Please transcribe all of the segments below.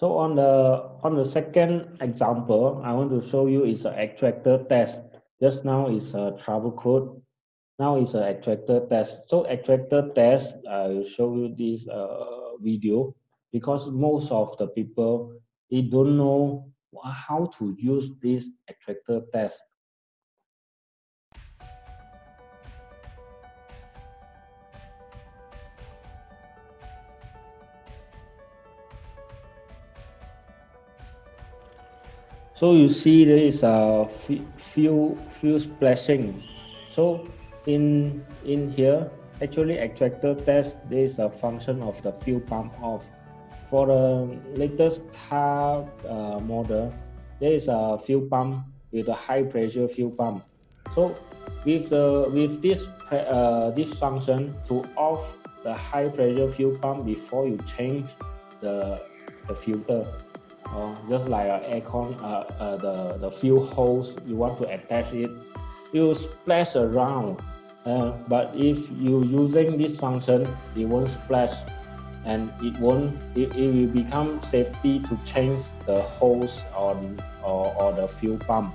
So on the second example, I want to show you is an attractor test. Just now is a trouble code. Now is an attractor test. So attractor test, I will show you this video because most of the people, they don't know how to use this attractor test. So you see there is a few splashing. So in here, actually attractor test, there is a function of the fuel pump off. For the latest car model, there is a fuel pump with a high pressure fuel pump. So with this function to off the high pressure fuel pump before you change the filter. Just like an aircon, the fuel hose, you want to attach it, you splash around. But if you using this function, it won't splash, and it will become safety to change the hose or the fuel pump.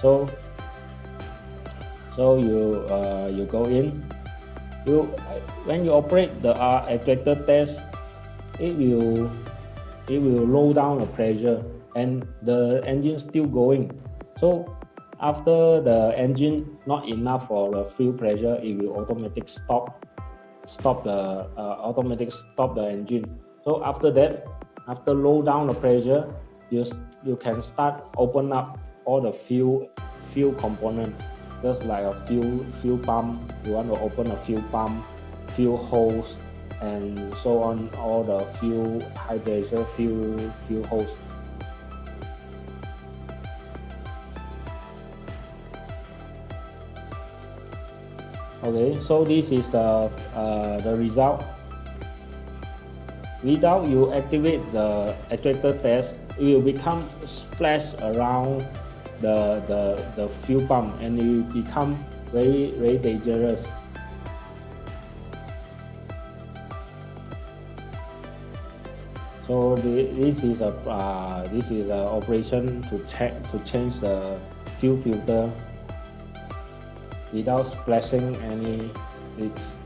So you go in. When you operate the attractor test, it will low down the pressure and the engine still going. So after the engine not enough for the fuel pressure, it will automatic stop the engine. So after that, after low down the pressure, you can start open up all the fuel component, just like a fuel pump. You want to open a fuel pump, fuel hose, and so on, all the fuel high pressure fuel hose. Okay, so this is the result. Without you activate the attractor test, it will become splash around the fuel pump, and it will become very, very dangerous. So this is a operation to change the fuel filter without splashing any leaks.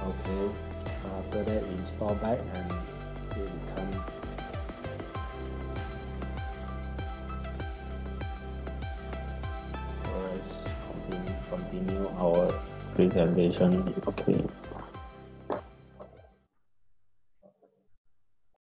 Okay, after that install back and it will become. Alright, continue our presentation. Okay.